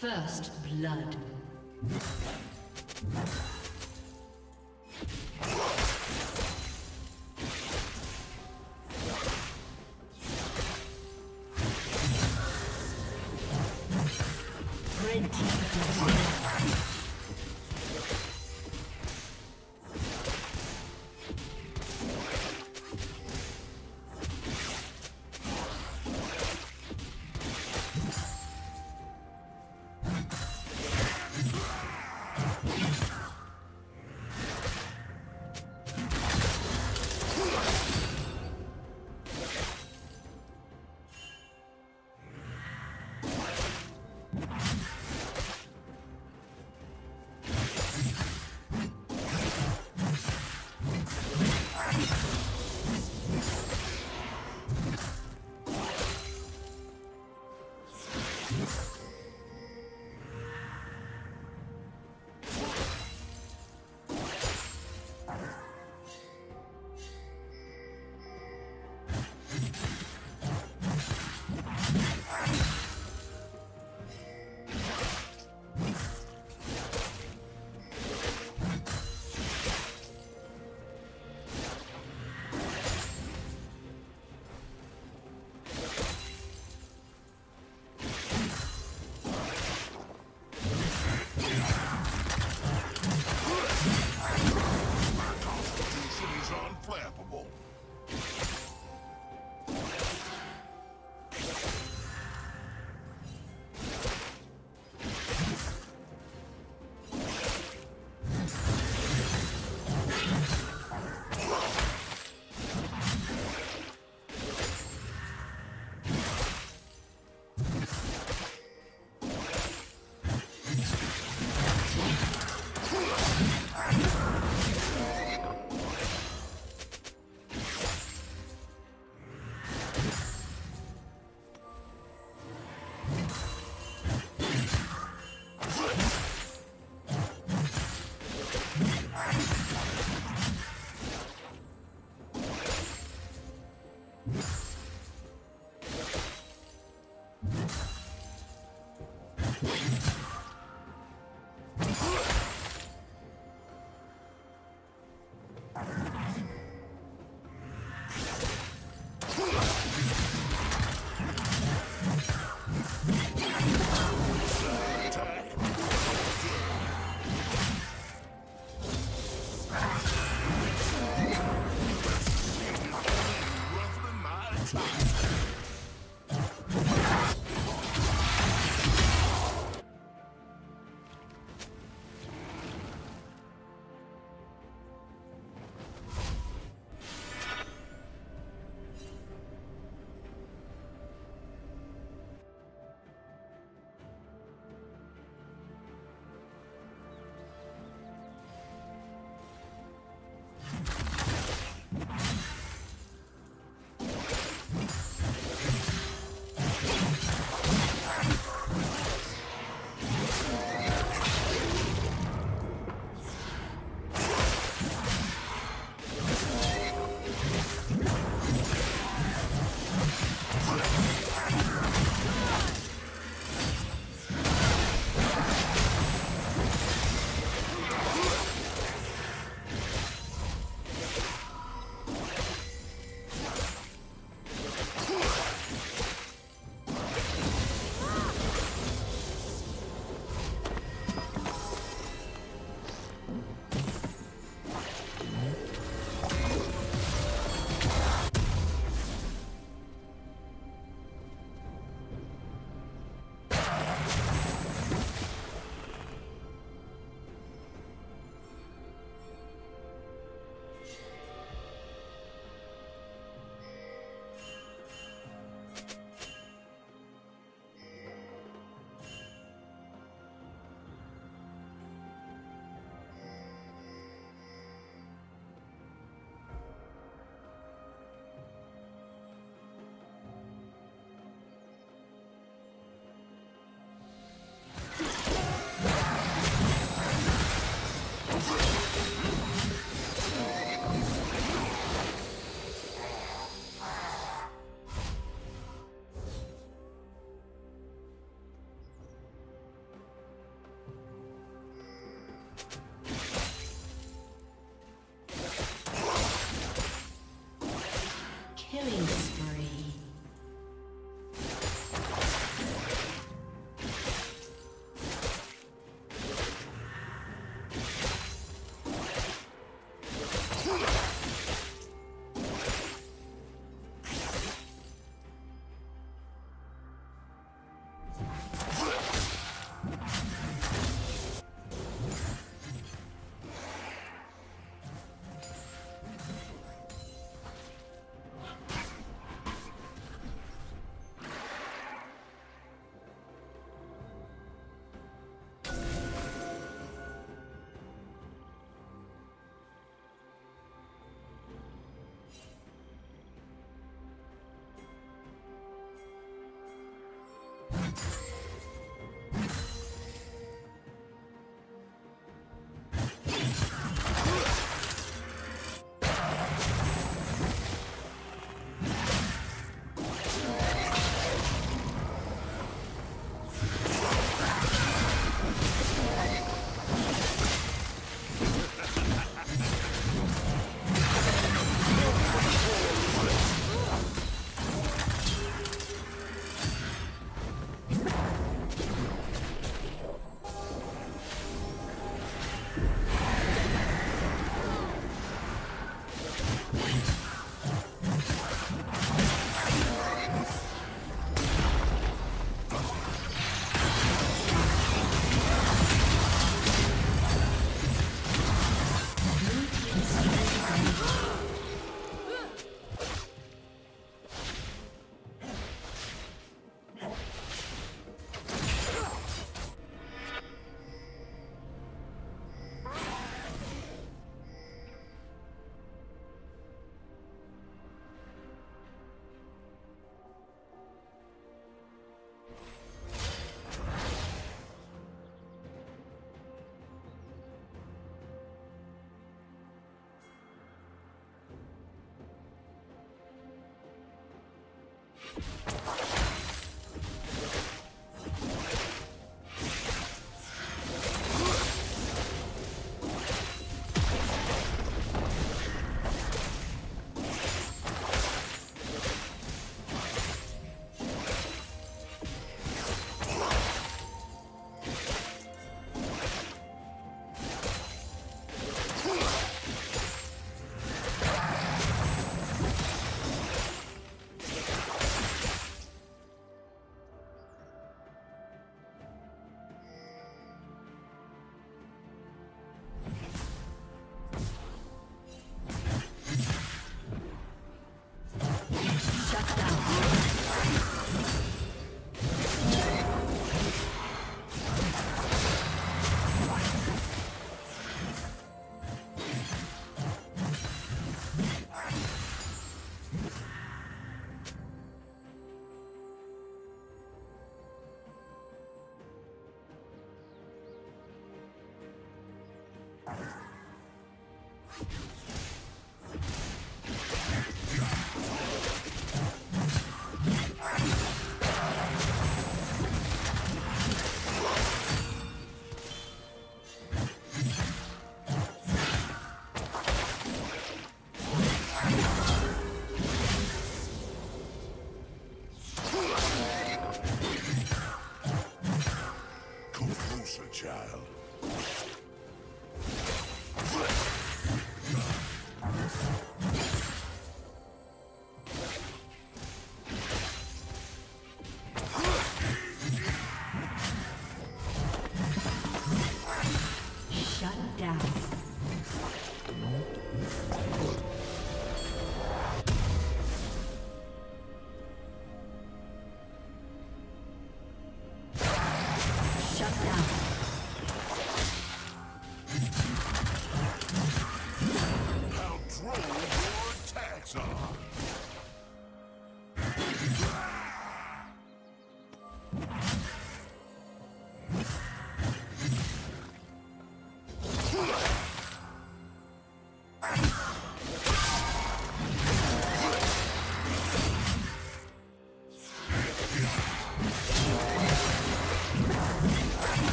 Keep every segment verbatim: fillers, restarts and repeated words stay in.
First blood.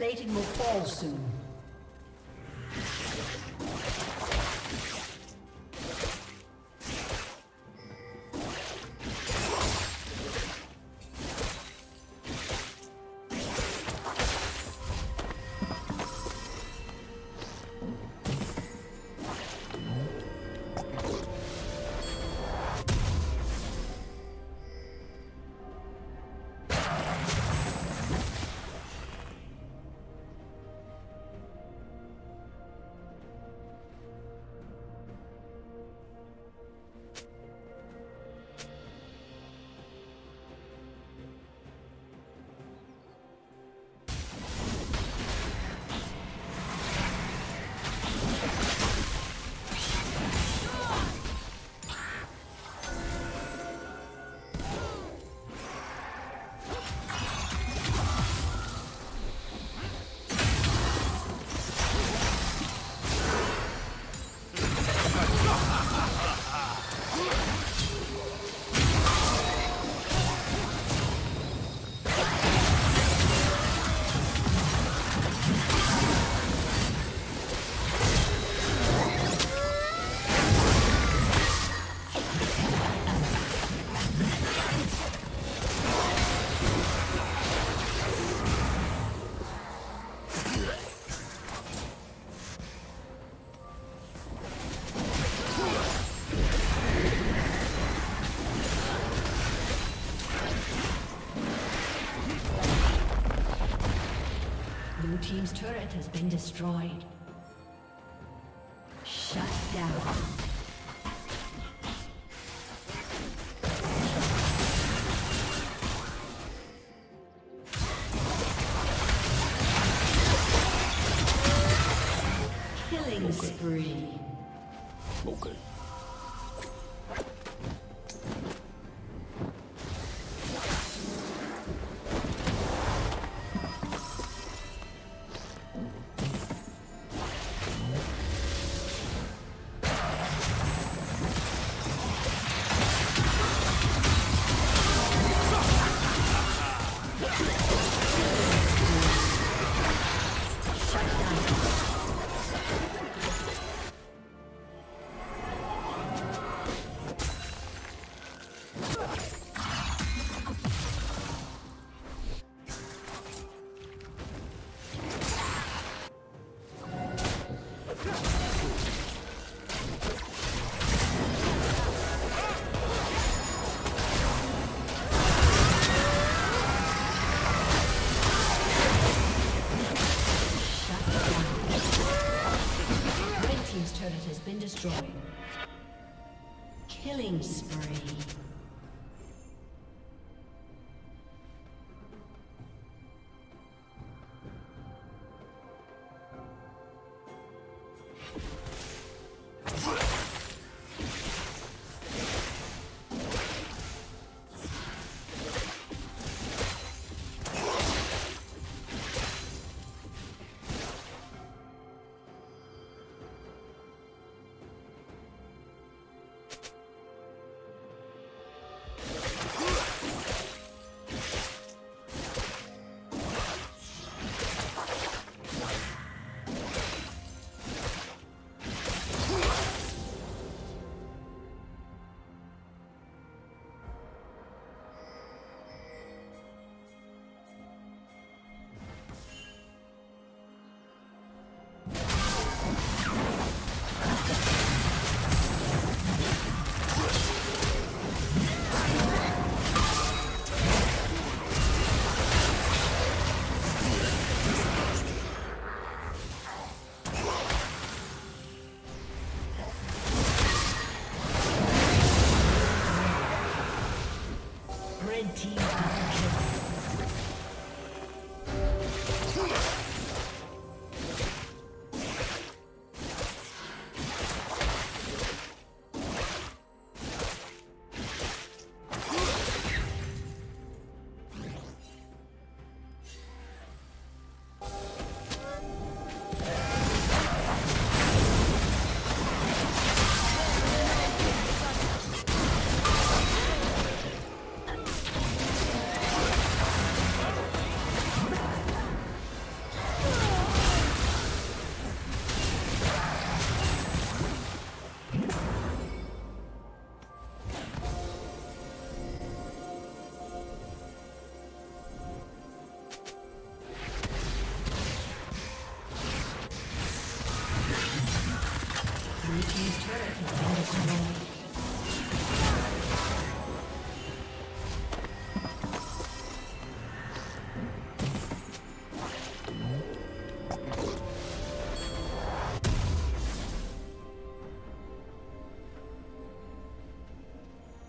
Plating will fall soon. team's turret has been destroyed. Shut down. Killing spree.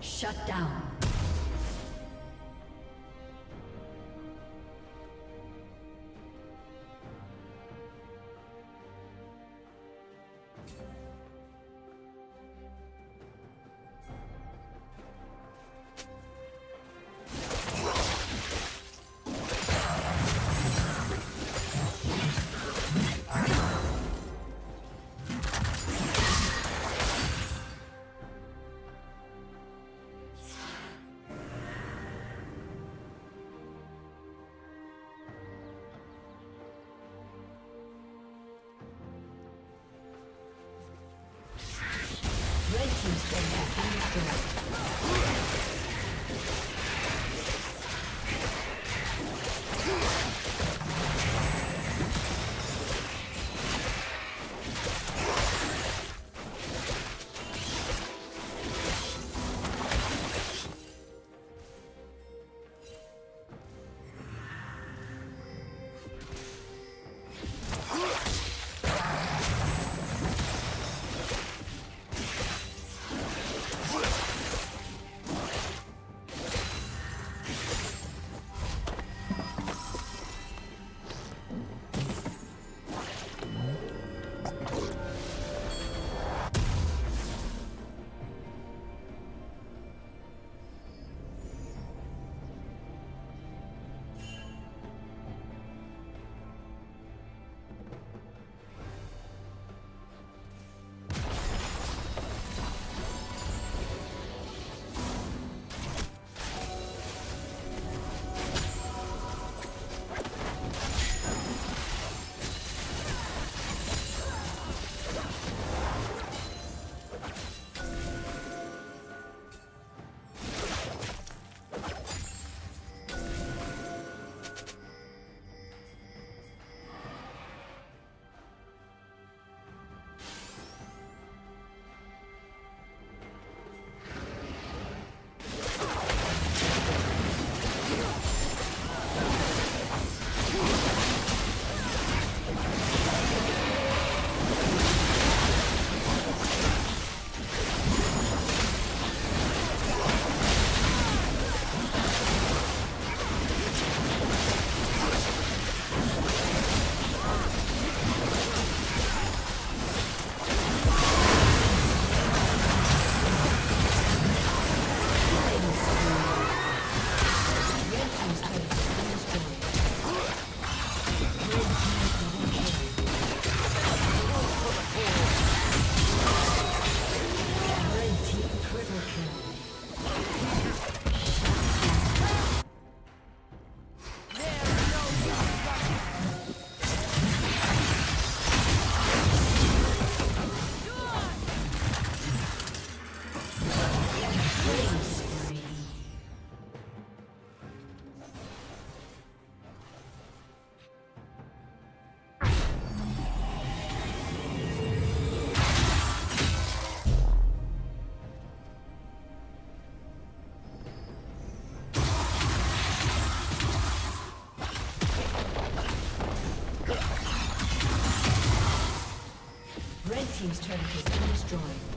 Shut down. team's turret has been destroyed.